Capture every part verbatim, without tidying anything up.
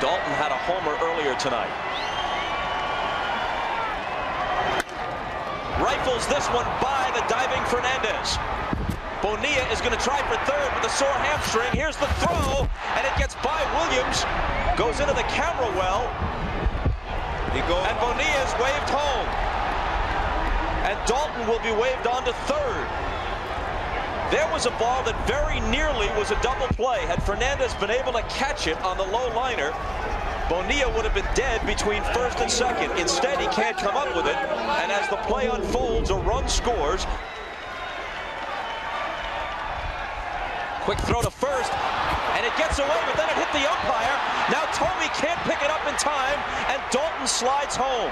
Daulton had a homer earlier tonight. Rifles this one by the diving Fernandez. Bonilla is going to try for third with a sore hamstring. Here's the throw, and it gets by Williams. Goes into the camera well. He goes and Bonilla's waved home. And Daulton will be waved on to third. There was a ball that very nearly was a double play. Had Fernandez been able to catch it on the low liner, Bonilla would have been dead between first and second. Instead, he can't come up with it. And as the play unfolds, a run scores. Quick throw to first, and it gets away, but then it hit the umpire. Now Tommy can't pick it up in time, and Daulton slides home.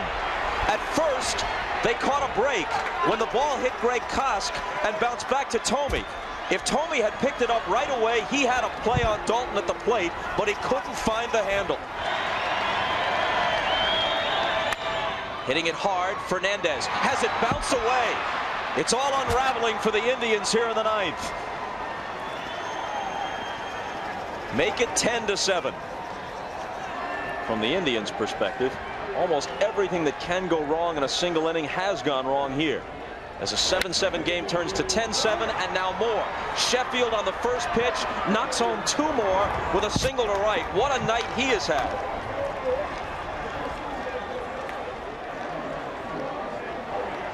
At first, they caught a break when the ball hit Greg Kask and bounced back to Tommy. If Tommy had picked it up right away, he had a play on Daulton at the plate, but he couldn't find the handle. Hitting it hard, Fernandez has it bounce away. It's all unraveling for the Indians here in the ninth. Make it ten to seven. From the Indians' perspective, almost everything that can go wrong in a single inning has gone wrong here, as a seven seven game turns to ten seven and now more. Sheffield on the first pitch knocks home two more with a single to right. What a night he has had.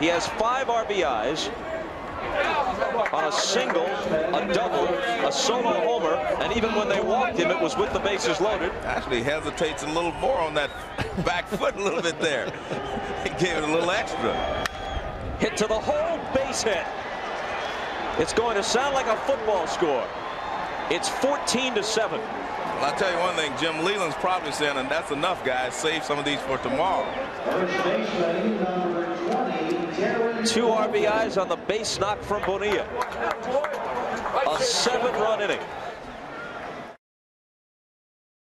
He has five R B Is on a single, a double, a solo homer, and even when they walked him, it was with the bases loaded. Actually hesitates a little more on that back foot a little bit there. He gave it a little extra. Hit to the whole base hit. It's going to sound like a football score. It's fourteen to seven. Well, I'll tell you one thing, Jim Leland's probably saying, and that's enough, guys. Save some of these for tomorrow. Two R B Is on the base knock from Bonilla. A seven-run inning.